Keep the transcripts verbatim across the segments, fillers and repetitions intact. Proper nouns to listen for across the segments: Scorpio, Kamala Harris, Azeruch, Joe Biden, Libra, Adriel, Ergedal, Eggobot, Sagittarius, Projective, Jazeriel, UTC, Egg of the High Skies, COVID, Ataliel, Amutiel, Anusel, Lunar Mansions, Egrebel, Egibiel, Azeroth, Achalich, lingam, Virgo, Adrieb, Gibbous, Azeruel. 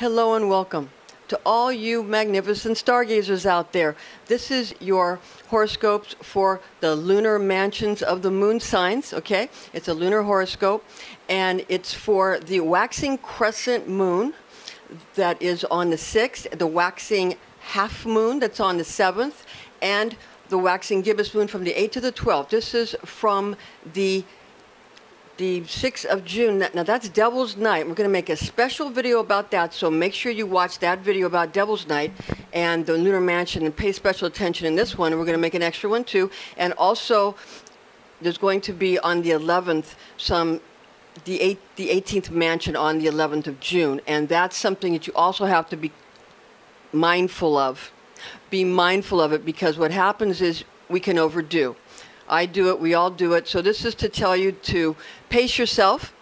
Hello and welcome to all you magnificent stargazers out there. This is your horoscopes for the lunar mansions of the moon signs, okay? It's a lunar horoscope, and it's for the waxing crescent moon that is on the sixth, the waxing half moon that's on the seventh, and the waxing gibbous moon from the eighth to the twelfth. This is from the The sixth of June, now that's Devil's Night. We're gonna make a special video about that, so make sure you watch that video about Devil's Night and the Lunar Mansion and pay special attention in this one. We're gonna make an extra one too. And also, there's going to be on the eleventh, some, the, eight, the eighteenth mansion on the eleventh of June. And that's something that you also have to be mindful of. Be mindful of it, because what happens is we can overdo. I do it, we all do it. So this is to tell you to pace yourself,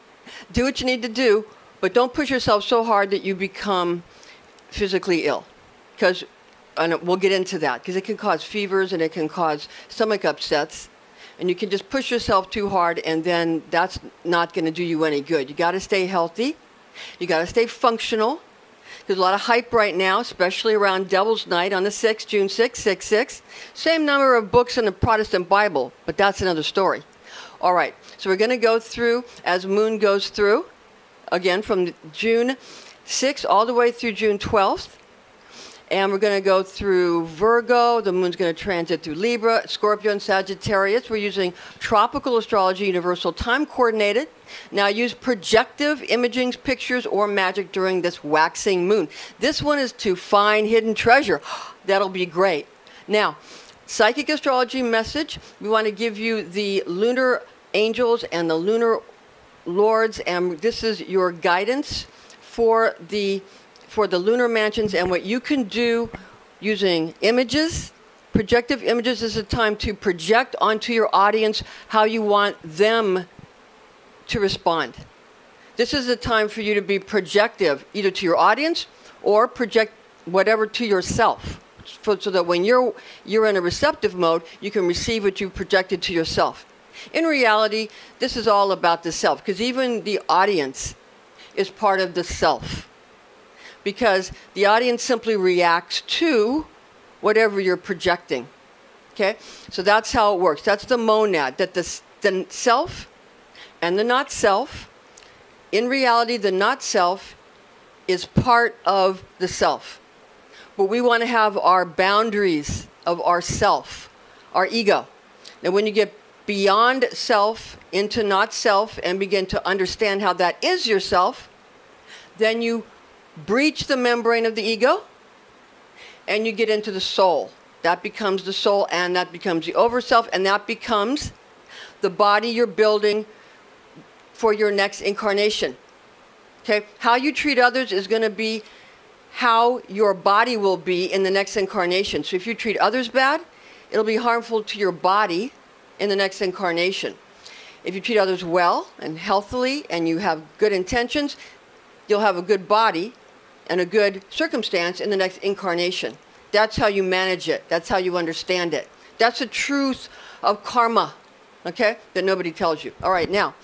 do what you need to do, but don't push yourself so hard that you become physically ill. Because, and we'll get into that, because it can cause fevers and it can cause stomach upsets. And you can just push yourself too hard, and then that's not gonna do you any good. You gotta stay healthy, you gotta stay functional. There's a lot of hype right now, especially around Devil's Night on the sixth, June sixth, six six. Same number of books in the Protestant Bible, but that's another story. All right, so we're going to go through as moon goes through, again, from June sixth all the way through June twelfth. And we're going to go through Virgo. The moon's going to transit through Libra, Scorpio, and Sagittarius. We're using tropical astrology, universal time coordinated. Now use projective imagings, pictures, or magic during this waxing moon. This one is to find hidden treasure. That'll be great. Now, psychic astrology message. We want to give you the lunar angels and the lunar lords. And this is your guidance for the for the lunar mansions and what you can do using images. Projective images is a time to project onto your audience how you want them to respond. This is a time for you to be projective, either to your audience or project whatever to yourself, for, so that when you're, you're in a receptive mode, you can receive what you projected to yourself. In reality, this is all about the self, because even the audience is part of the self, because the audience simply reacts to whatever you're projecting, okay? So that's how it works. That's the monad, that the, the self and the not-self, in reality, the not-self is part of the self. But we want to have our boundaries of our self, our ego. Now, when you get beyond self into not-self and begin to understand how that is yourself, then you breach the membrane of the ego, and you get into the soul. That becomes the soul, and that becomes the overself, and that becomes the body you're building for your next incarnation. Okay? How you treat others is going to be how your body will be in the next incarnation. So if you treat others bad, it'll be harmful to your body in the next incarnation. If you treat others well and healthily, and you have good intentions, you'll have a good body and a good circumstance in the next incarnation. That's how you manage it. That's how you understand it. That's the truth of karma, okay, that nobody tells you. All right, now,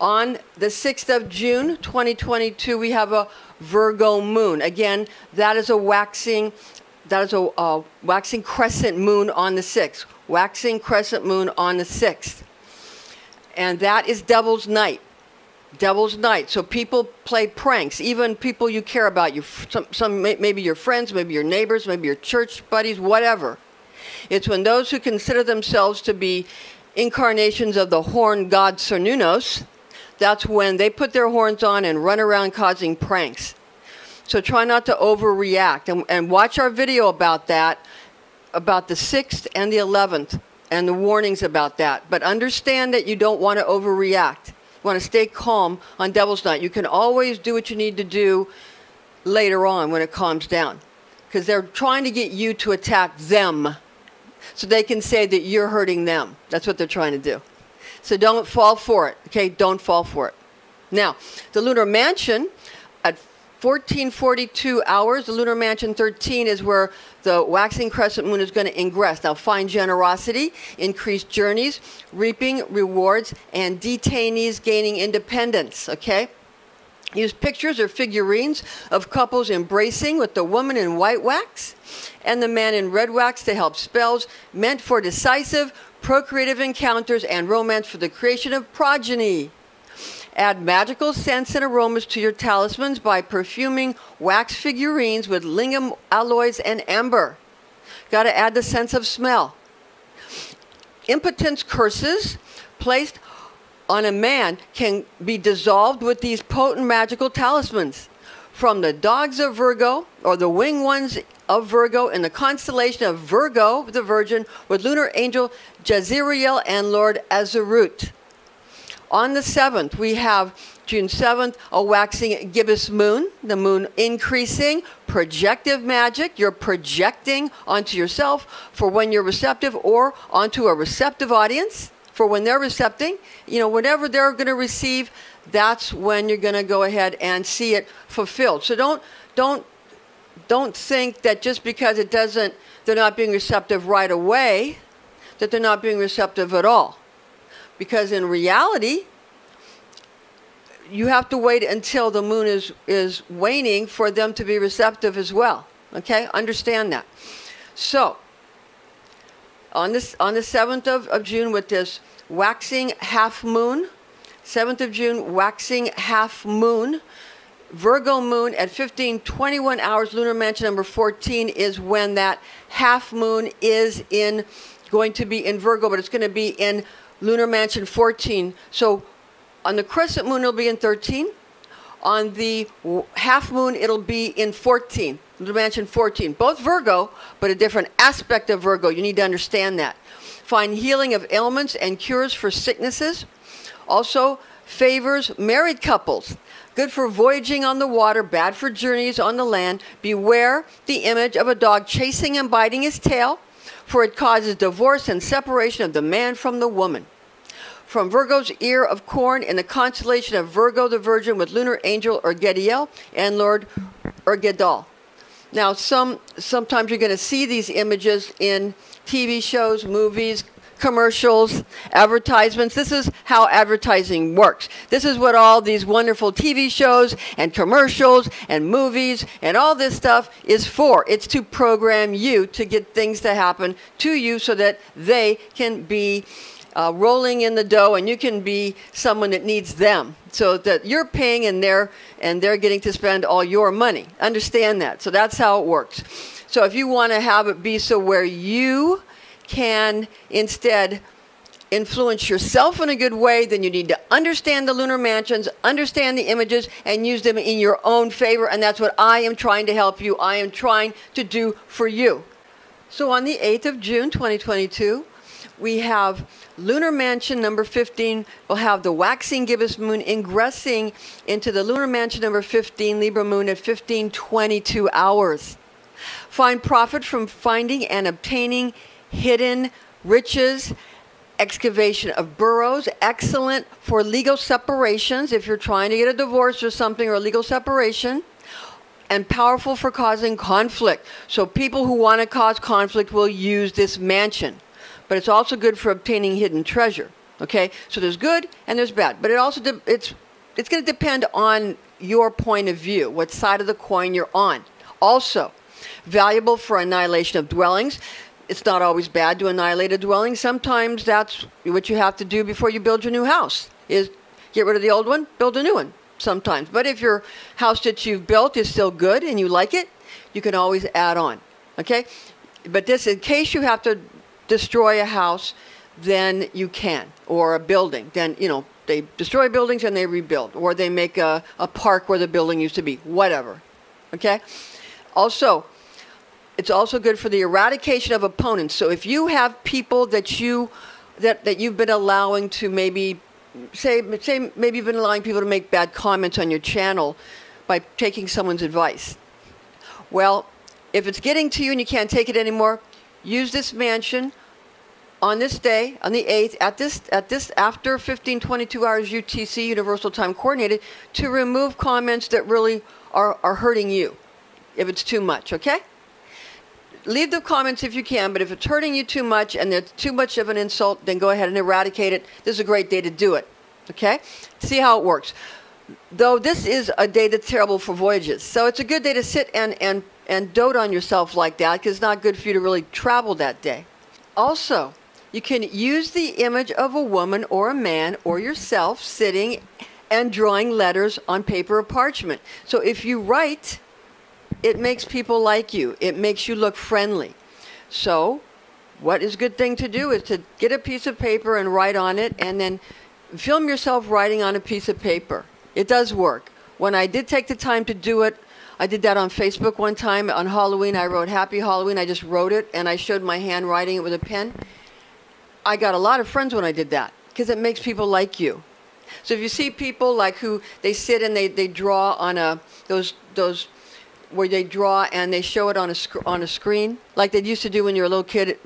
on the sixth of June, twenty twenty-two, we have a Virgo moon. Again, that is a waxing, that is a uh, waxing crescent moon on the sixth. Waxing crescent moon on the sixth. And that is Devil's Night. Devil's Night. So people play pranks, even people you care about, your, some, some, maybe your friends, maybe your neighbors, maybe your church buddies, whatever. It's when those who consider themselves to be incarnations of the horn god Cernunos, that's when they put their horns on and run around causing pranks. So try not to overreact, and, and watch our video about that, about the sixth and the eleventh, and the warnings about that. But understand that you don't want to overreact. You want to stay calm on Devil's Night. You can always do what you need to do later on when it calms down, because they're trying to get you to attack them so they can say that you're hurting them. That's what they're trying to do. So don't fall for it, okay? Don't fall for it. Now, the Lunar Mansion at fourteen forty-two hours, the Lunar Mansion thirteen is where the waxing crescent moon is going to ingress. Now, find generosity, increased journeys, reaping rewards, and detainees gaining independence, okay? Use pictures or figurines of couples embracing with the woman in white wax and the man in red wax to help spells meant for decisive, procreative encounters and romance for the creation of progeny. Add magical scents and aromas to your talismans by perfuming wax figurines with lingam alloys and amber. Got to add the sense of smell. Impotence curses placed on a man can be dissolved with these potent magical talismans. From the dogs of Virgo, or the winged ones of Virgo, in the constellation of Virgo, the Virgin, with lunar angel Jazeriel and Lord Azeroth. On the seventh, we have June seventh, a waxing gibbous moon, the moon increasing, projective magic. You're projecting onto yourself for when you're receptive or onto a receptive audience for when they're recepting. You know, whenever they're going to receive, that's when you're going to go ahead and see it fulfilled. So don't, don't, don't think that just because it doesn't, they're not being receptive right away, that they're not being receptive at all. Because in reality, you have to wait until the moon is, is waning for them to be receptive as well. Okay? Understand that. So, on, this, on the seventh of, of June with this waxing half moon, seventh of June, waxing half moon, Virgo moon at fifteen twenty-one hours, lunar mansion number fourteen is when that half moon is in, going to be in Virgo, but it's going to be in lunar mansion fourteen. So on the crescent moon, it'll be in thirteen. On the half moon, it'll be in fourteen, lunar mansion fourteen. Both Virgo, but a different aspect of Virgo. You need to understand that. Find healing of ailments and cures for sicknesses. Also favors married couples. Good for voyaging on the water, bad for journeys on the land. Beware the image of a dog chasing and biting his tail, for it causes divorce and separation of the man from the woman. From Virgo's ear of corn in the constellation of Virgo the Virgin with lunar angel Ergediel and Lord Ergedal. Now, some, sometimes you're going to see these images in T V shows, movies, commercials, advertisements. This is how advertising works. This is what all these wonderful T V shows and commercials and movies and all this stuff is for. It's to program you to get things to happen to you so that they can be uh, rolling in the dough and you can be someone that needs them, so that you're paying and they're, and they're getting to spend all your money. Understand that. So that's how it works. So if you want to have it be so where you can instead influence yourself in a good way, then you need to understand the lunar mansions, understand the images, and use them in your own favor. And that's what I am trying to help you. I am trying to do for you. So on the eighth of June, twenty twenty-two, we have lunar mansion number fifteen. We'll have the waxing gibbous moon ingressing into the lunar mansion number fifteen, Libra moon, at fifteen twenty-two hours. Find profit from finding and obtaining hidden riches, excavation of burrows, excellent for legal separations if you're trying to get a divorce or something, or a legal separation, and powerful for causing conflict. So people who want to cause conflict will use this mansion, but it's also good for obtaining hidden treasure. Okay, so there's good and there's bad, but it also de it's it's going to depend on your point of view, what side of the coin you're on. Also, valuable for annihilation of dwellings. It's not always bad to annihilate a dwelling. Sometimes that's what you have to do before you build your new house, is get rid of the old one, build a new one sometimes. But if your house that you've built is still good and you like it, you can always add on, okay? But this, in case you have to destroy a house, then you can, or a building. Then, you know, they destroy buildings and they rebuild, or they make a, a park where the building used to be, whatever, okay? Also, it's also good for the eradication of opponents. So if you have people that you that, that you've been allowing to maybe say say maybe you've been allowing people to make bad comments on your channel by taking someone's advice. Well, if it's getting to you and you can't take it anymore, use this mansion on this day, on the eighth, at this at this after fifteen twenty-two hours U T C, Universal Time Coordinated, to remove comments that really are, are hurting you if it's too much, okay? Leave the comments if you can, but if it's hurting you too much and it's too much of an insult, then go ahead and eradicate it. This is a great day to do it, okay? See how it works. though this is a day that's terrible for voyages. So it's a good day to sit and, and, and dote on yourself like that, because it's not good for you to really travel that day. Also, you can use the image of a woman or a man or yourself sitting and drawing letters on paper or parchment. So if you write, it makes people like you. It makes you look friendly. So what is a good thing to do is to get a piece of paper and write on it, and then film yourself writing on a piece of paper. It does work. When I did take the time to do it, I did that on Facebook one time. On Halloween, I wrote Happy Halloween. I just wrote it, and I showed my handwriting it with a pen. I got a lot of friends when I did that, because it makes people like you. So if you see people like who they sit and they, they draw on a, those, those where they draw and they show it on a, sc on a screen, like they used to do when you were a little kid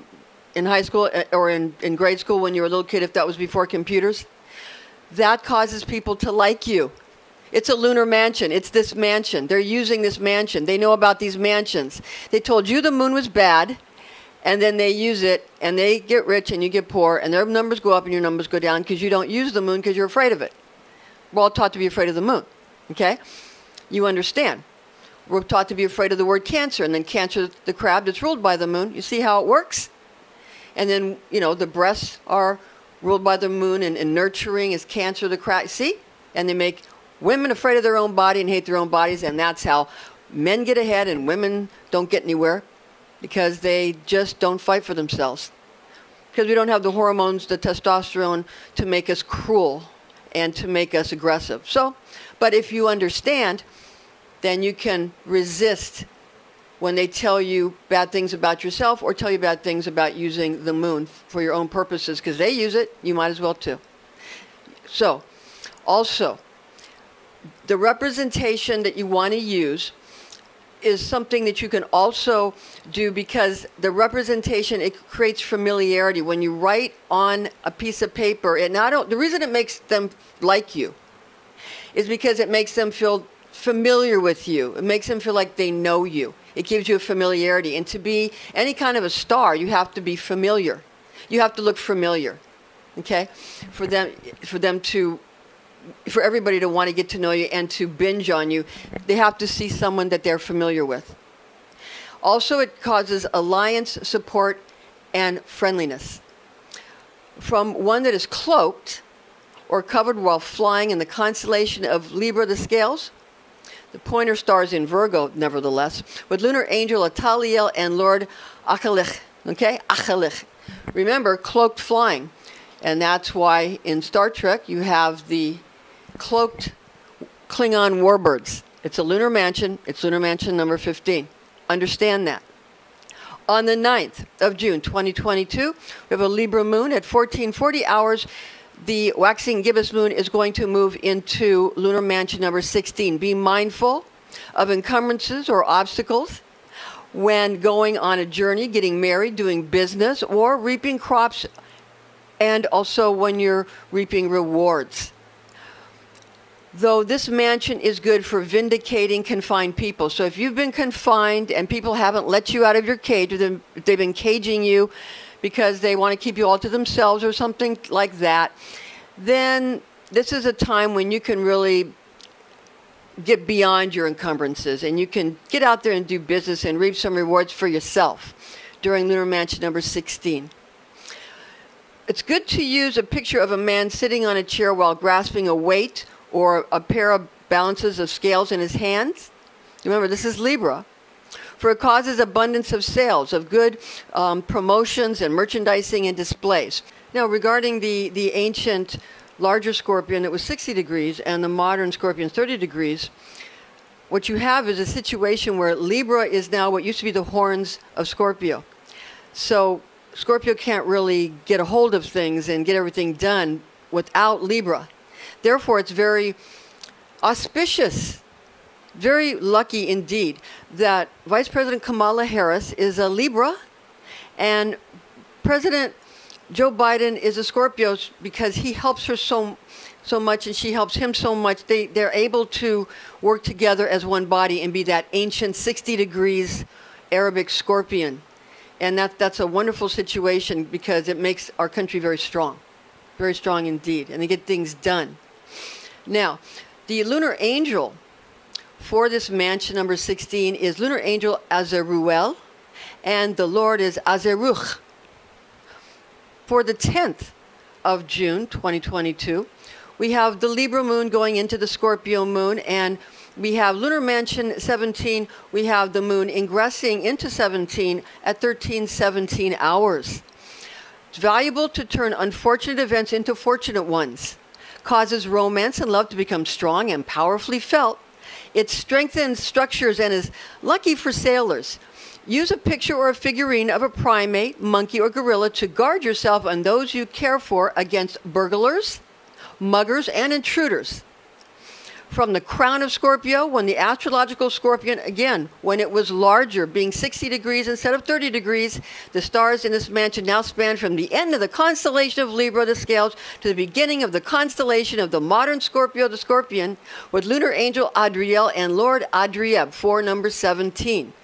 in high school or in, in grade school when you were a little kid, if that was before computers, that causes people to like you. It's a lunar mansion. It's this mansion. They're using this mansion. They know about these mansions. They told you the moon was bad, and then they use it, and they get rich, and you get poor, and their numbers go up, and your numbers go down, because you don't use the moon because you're afraid of it. We're all taught to be afraid of the moon, okay? You understand. We're taught to be afraid of the word cancer, and then cancer, the crab that's ruled by the moon. You see how it works? And then, you know, the breasts are ruled by the moon, and, and nurturing is cancer, the crab. See? And they make women afraid of their own body and hate their own bodies, and that's how men get ahead and women don't get anywhere, because they just don't fight for themselves. Because we don't have the hormones, the testosterone, to make us cruel and to make us aggressive. So, but if you understand, then you can resist when they tell you bad things about yourself or tell you bad things about using the moon for your own purposes, because they use it, you might as well too. So, also, the representation that you want to use is something that you can also do, because the representation, it creates familiarity. When you write on a piece of paper, and I don't, the reason it makes them like you is because it makes them feel familiar with you. It makes them feel like they know you. It gives you a familiarity. And to be any kind of a star, you have to be familiar. You have to look familiar, okay? For them, for them to, for everybody to want to get to know you and to binge on you, they have to see someone that they're familiar with. Also, it causes alliance, support, and friendliness. From one that is cloaked or covered while flying in the constellation of Libra, the scales, the pointer stars in Virgo, nevertheless, with lunar angel Ataliel and Lord Achalich, okay? Achalich. Remember, cloaked flying. And that's why in Star Trek you have the cloaked Klingon warbirds. It's a lunar mansion. It's lunar mansion number fifteen. Understand that. On the ninth of June twenty twenty-two, we have a Libra moon at fourteen forty hours. The waxing gibbous moon is going to move into lunar mansion number sixteen. Be mindful of encumbrances or obstacles when going on a journey, getting married, doing business, or reaping crops, and also when you're reaping rewards. Though this mansion is good for vindicating confined people. So if you've been confined and people haven't let you out of your cage, or they've been caging you because they want to keep you all to themselves or something like that, then this is a time when you can really get beyond your encumbrances and you can get out there and do business and reap some rewards for yourself during lunar mansion number sixteen. It's good to use a picture of a man sitting on a chair while grasping a weight or a pair of balances of scales in his hands. Remember, this is Libra. For it causes abundance of sales, of good um, promotions and merchandising and displays. Now, regarding the, the ancient larger scorpion, it was sixty degrees, and the modern scorpion is thirty degrees. What you have is a situation where Libra is now what used to be the horns of Scorpio. So Scorpio can't really get a hold of things and get everything done without Libra. Therefore, it's very auspicious, very lucky indeed, that Vice President Kamala Harris is a Libra and President Joe Biden is a Scorpio, because he helps her so, so much and she helps him so much. They, they're able to work together as one body and be that ancient sixty degrees Arabic scorpion. And that, that's a wonderful situation, because it makes our country very strong, very strong indeed. And they get things done. Now, The lunar angel for this mansion number sixteen is lunar angel Azeruel, and the Lord is Azeruch. For the tenth of June twenty twenty-two, we have the Libra moon going into the Scorpio moon, and we have lunar mansion seventeen. We have the moon ingressing into seventeen at thirteen seventeen hours. It's valuable to turn unfortunate events into fortunate ones. Causes romance and love to become strong and powerfully felt. It strengthens structures and is lucky for sailors. Use a picture or a figurine of a primate, monkey, or gorilla to guard yourself and those you care for against burglars, muggers, and intruders. From the crown of Scorpio, when the astrological scorpion, again, when it was larger, being sixty degrees instead of thirty degrees, the stars in this mansion now span from the end of the constellation of Libra, the scales, to the beginning of the constellation of the modern Scorpio, the scorpion, with lunar angel Adriel and Lord Adrieb for number seventeen.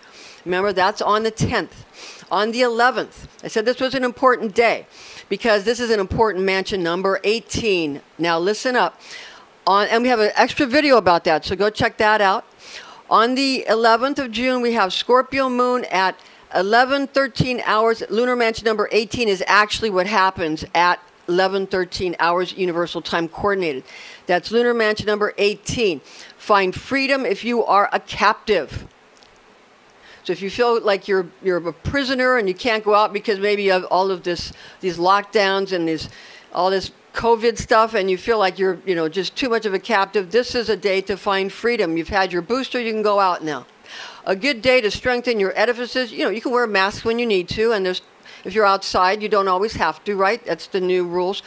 Remember, that's on the tenth. On the eleventh, I said this was an important day because this is an important mansion number eighteen. Now listen up. On, and we have an extra video about that, so go check that out. On the eleventh of June, we have Scorpio moon at eleven thirteen hours. Lunar mansion number eighteen is actually what happens at eleven thirteen hours universal time coordinated. That's lunar mansion number eighteen. Find freedom if you are a captive. So if you feel like you're, you're a prisoner and you can't go out because maybe you have all of this, these lockdowns and these, all this COVID stuff, and you feel like you're, you know, just too much of a captive, this is a day to find freedom. You've had your booster, you can go out now. A good day to strengthen your edifices. You know, you can wear masks when you need to, and there's, if you're outside, you don't always have to, right? That's the new rules.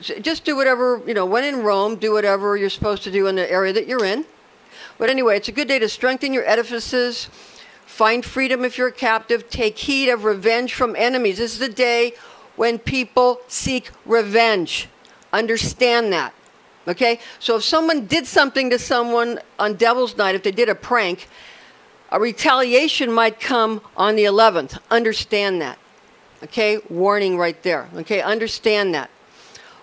So just do whatever, you know, when in Rome, do whatever you're supposed to do in the area that you're in. But anyway, it's a good day to strengthen your edifices, find freedom if you're a captive, take heed of revenge from enemies. This is a day when people seek revenge. Understand that, okay? So if someone did something to someone on Devil's Night, if they did a prank, a retaliation might come on the eleventh. Understand that, okay? Warning right there, okay? Understand that.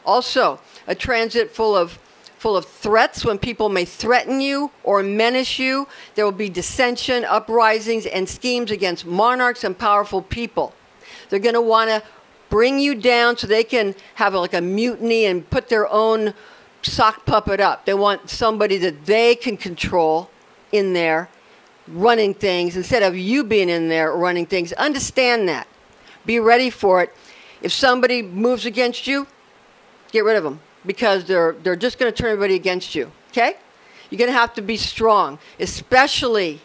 Also, a transit full of full of threats when people may threaten you or menace you. There will be dissension, uprisings, and schemes against monarchs and powerful people. They're going to want to bring you down so they can have a, like a mutiny and put their own sock puppet up. They want somebody that they can control in there running things instead of you being in there running things. Understand that. Be ready for it. If somebody moves against you, get rid of them because they're, they're just going to turn everybody against you, okay? You're going to have to be strong, especially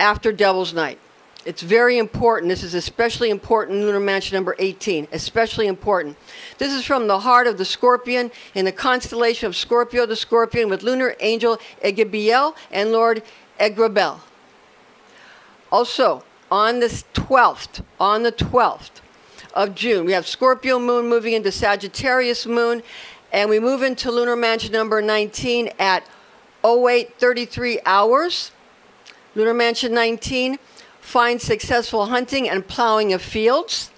after Devil's Night. It's very important. This is especially important, lunar mansion number eighteen, especially important. This is from the heart of the scorpion in the constellation of Scorpio the scorpion with lunar angel Egibiel and Lord Egrebel. Also, on the twelfth, on the twelfth of June, we have Scorpio moon moving into Sagittarius moon, and we move into lunar mansion number nineteen at oh eight thirty-three hours, lunar mansion nineteen. Find successful hunting and plowing of fields,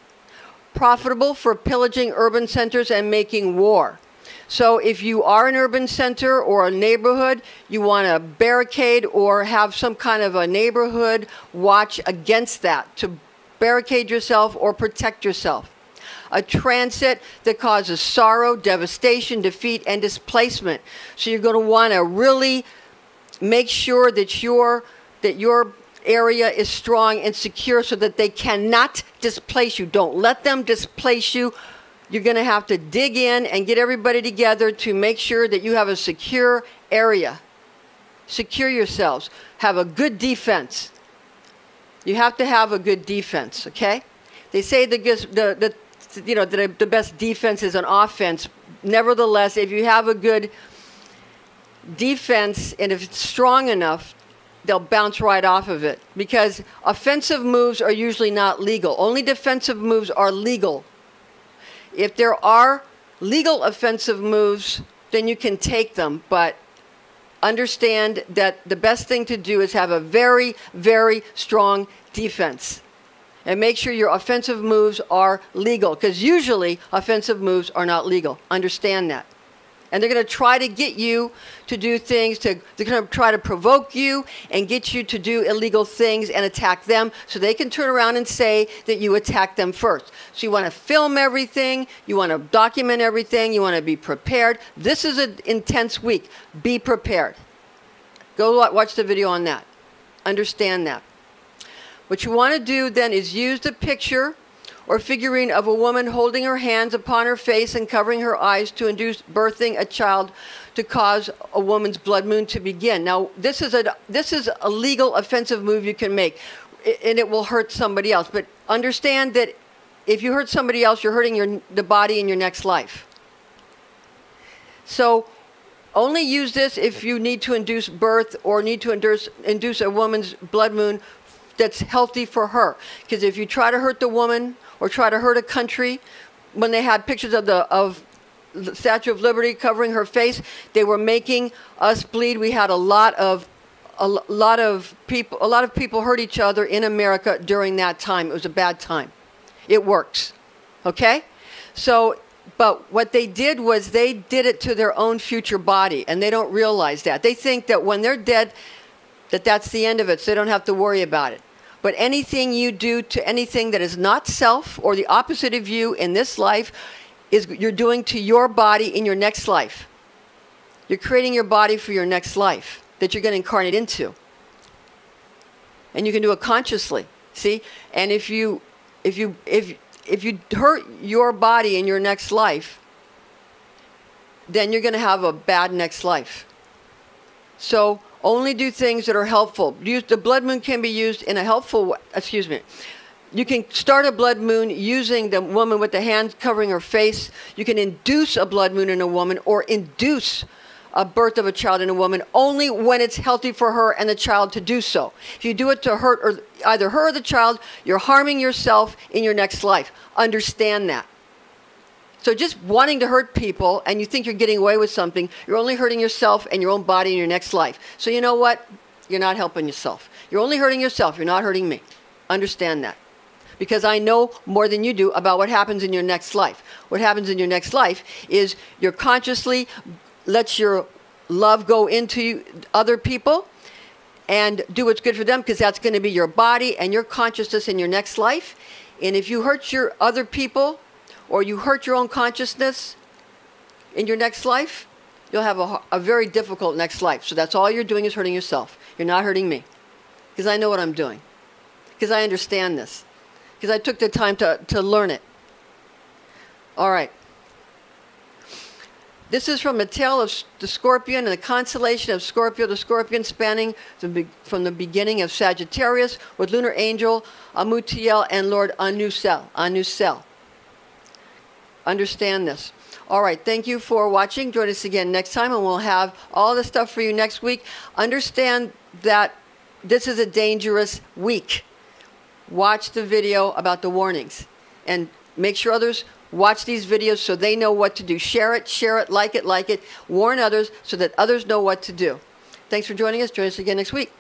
profitable for pillaging urban centers and making war. So if you are an urban center or a neighborhood, you want to barricade or have some kind of a neighborhood watch against that to barricade yourself or protect yourself. A transit that causes sorrow, devastation, defeat, and displacement. So you're going to want to really make sure that your, that your area is strong and secure so that they cannot displace you. Don't let them displace you. You're going to have to dig in and get everybody together to make sure that you have a secure area. Secure yourselves. Have a good defense. You have to have a good defense, okay? They say the, the, the, you know, the, the best defense is an offense. Nevertheless, if you have a good defense and if it's strong enough, they'll bounce right off of it because offensive moves are usually not legal. Only defensive moves are legal. If there are legal offensive moves, then you can take them, but understand that the best thing to do is have a very, very strong defense and make sure your offensive moves are legal because usually offensive moves are not legal. Understand that. And they're going to try to get you to do things, to, they're going to try to provoke you and get you to do illegal things and attack them so they can turn around and say that you attacked them first. So you want to film everything. You want to document everything. You want to be prepared. This is an intense week. Be prepared. Go watch the video on that. Understand that. What you want to do then is use the picture or figurine of a woman holding her hands upon her face and covering her eyes to induce birthing a child to cause a woman's blood moon to begin. Now, this is a, this is a legal offensive move you can make, and it will hurt somebody else. But understand that if you hurt somebody else, you're hurting your, the body in your next life. So only use this if you need to induce birth or need to induce, induce a woman's blood moon that's healthy for her. Because if you try to hurt the woman or try to hurt a country, when they had pictures of the, of the Statue of Liberty covering her face, they were making us bleed. We had a lot of, a lot of people, a lot of people hurt each other in America during that time. It was a bad time. It works, okay? So, but what they did was they did it to their own future body, and they don't realize that. They think that when they're dead, that that's the end of it, so they don't have to worry about it. But anything you do to anything that is not self or the opposite of you in this life is you're doing to your body in your next life. You're creating your body for your next life that you're going to incarnate into. And you can do it consciously, see? And if you, if you, if, if you hurt your body in your next life, then you're going to have a bad next life. So only do things that are helpful. Use, the blood moon can be used in a helpful way. Excuse me. You can start a blood moon using the woman with the hands covering her face. You can induce a blood moon in a woman or induce a birth of a child in a woman only when it's healthy for her and the child to do so. If you do it to hurt or either her or the child, you're harming yourself in your next life. Understand that. So just wanting to hurt people and you think you're getting away with something, you're only hurting yourself and your own body in your next life. So you know what? You're not helping yourself. You're only hurting yourself. You're not hurting me. Understand that. Because I know more than you do about what happens in your next life. What happens in your next life is you're consciously lets your love go into other people and do what's good for them because that's going to be your body and your consciousness in your next life. And if you hurt your other people, or you hurt your own consciousness in your next life, you'll have a, a very difficult next life. So that's all you're doing is hurting yourself. You're not hurting me. Because I know what I'm doing. Because I understand this. Because I took the time to, to learn it. All right. This is from A Tale of the Scorpion and the Constellation of Scorpio, the Scorpion spanning the, from the beginning of Sagittarius with Lunar Angel Amutiel and Lord Anusel. Anusel. Understand this. All right, thank you for watching. Join us again next time, and we'll have all the stuff for you next week. Understand that this is a dangerous week. Watch the video about the warnings, and make sure others watch these videos so they know what to do. Share it, share it, like it, like it. Warn others so that others know what to do. Thanks for joining us. Join us again next week.